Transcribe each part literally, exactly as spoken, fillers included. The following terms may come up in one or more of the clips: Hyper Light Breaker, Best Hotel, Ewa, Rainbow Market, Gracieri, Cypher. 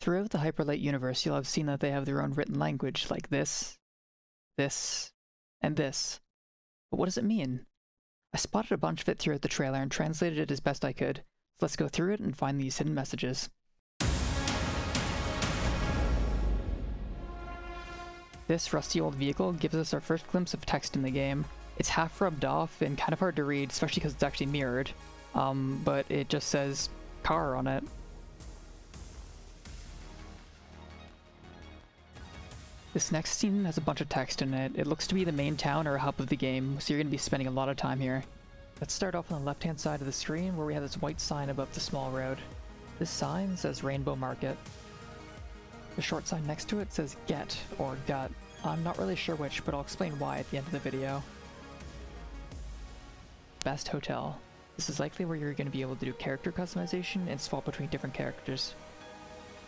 Throughout the Hyper Light universe, you'll have seen that they have their own written language, like this, this, and this. But what does it mean? I spotted a bunch of it throughout the trailer and translated it as best I could, so let's go through it and find these hidden messages. This rusty old vehicle gives us our first glimpse of text in the game. It's half rubbed off and kind of hard to read, especially because it's actually mirrored, um, but it just says car on it. This next scene has a bunch of text in it. It looks to be the main town or hub of the game, so you're going to be spending a lot of time here. Let's start off on the left-hand side of the screen where we have this white sign above the small road. This sign says Rainbow Market. The short sign next to it says Get or Gut. I'm not really sure which, but I'll explain why at the end of the video. Best Hotel. This is likely where you're going to be able to do character customization and swap between different characters.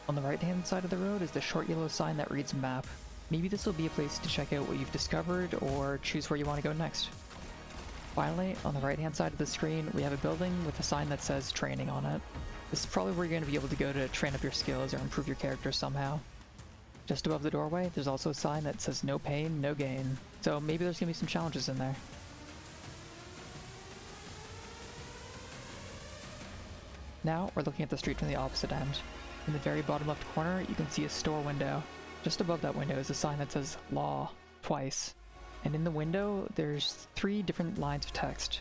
On the right-hand side of the road is the short yellow sign that reads Map. Maybe this will be a place to check out what you've discovered or choose where you want to go next. Finally, on the right-hand side of the screen, we have a building with a sign that says Training on it. This is probably where you're going to be able to go to train up your skills or improve your character somehow. Just above the doorway, there's also a sign that says No Pain, No Gain, so maybe there's going to be some challenges in there. Now, we're looking at the street from the opposite end. In the very bottom left corner, you can see a store window. Just above that window is a sign that says Law twice, and in the window there's three different lines of text.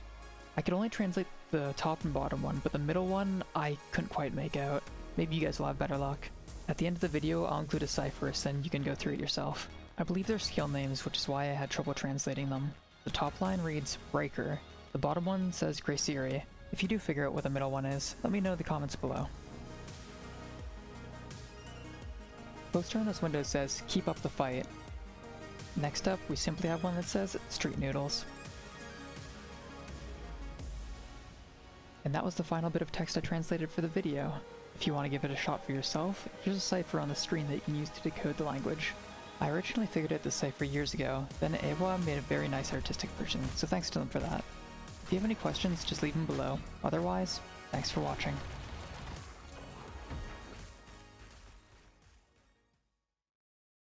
I could only translate the top and bottom one, but the middle one I couldn't quite make out. Maybe you guys will have better luck. At the end of the video I'll include a cipher so you can go through it yourself. I believe they're skill names, which is why I had trouble translating them. The top line reads Breaker, the bottom one says Gracieri. If you do figure out what the middle one is, let me know in the comments below. Poster on this window says, Keep up the fight. Next up, we simply have one that says, Street Noodles. And that was the final bit of text I translated for the video. If you want to give it a shot for yourself, here's a cipher on the screen that you can use to decode the language. I originally figured out this cipher years ago, then Ewa made a very nice artistic version, so thanks to them for that. If you have any questions, just leave them below. Otherwise, thanks for watching.